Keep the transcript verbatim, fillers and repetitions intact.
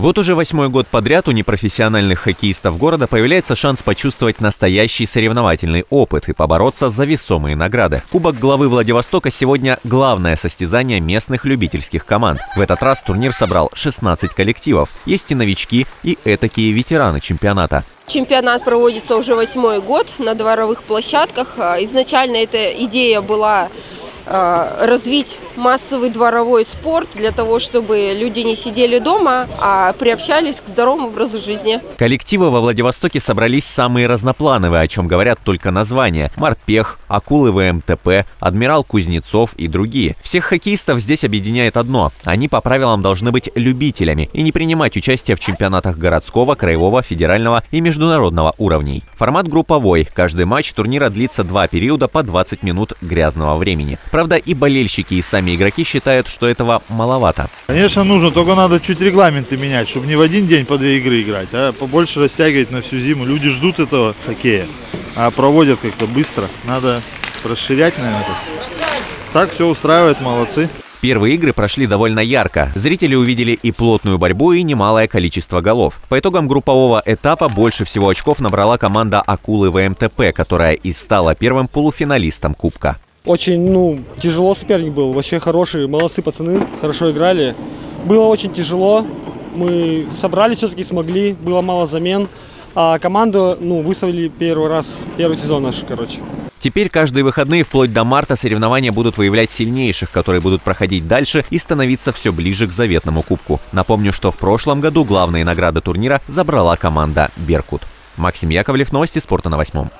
Вот уже восьмой год подряд у непрофессиональных хоккеистов города появляется шанс почувствовать настоящий соревновательный опыт и побороться за весомые награды. Кубок главы Владивостока сегодня главное состязание местных любительских команд. В этот раз турнир собрал шестнадцать коллективов. Есть и новички, и этакие ветераны чемпионата. Чемпионат проводится уже восьмой год на дворовых площадках. Изначально эта идея была развить массовый дворовой спорт для того, чтобы люди не сидели дома, а приобщались к здоровому образу жизни. Коллективы во Владивостоке собрались самые разноплановые, о чем говорят только названия. Марпех, Акулы ВМТП, Адмирал Кузнецов и другие. Всех хоккеистов здесь объединяет одно. Они по правилам должны быть любителями и не принимать участие в чемпионатах городского, краевого, федерального и международного уровней. Формат групповой. Каждый матч турнира длится два периода по двадцать минут грязного времени. Правда, и болельщики, и сами игроки считают, что этого маловато. Конечно, нужно, только надо чуть регламенты менять, чтобы не в один день по две игры играть, а побольше растягивать на всю зиму. Люди ждут этого хоккея, а проводят как-то быстро. Надо расширять, наверное, как-то. Так все устраивает, молодцы. Первые игры прошли довольно ярко. Зрители увидели и плотную борьбу, и немалое количество голов. По итогам группового этапа больше всего очков набрала команда «Акулы ВМТП», которая и стала первым полуфиналистом Кубка. Очень, ну, тяжело соперник был, вообще хороший, молодцы пацаны, хорошо играли. Было очень тяжело, мы собрались, все-таки смогли, было мало замен. А команду, ну, выставили первый раз, первый сезон наш, короче. Теперь каждые выходные вплоть до марта соревнования будут выявлять сильнейших, которые будут проходить дальше и становиться все ближе к заветному кубку. Напомню, что в прошлом году главные награды турнира забрала команда «Беркут». Максим Яковлев, новости спорта на восьмом.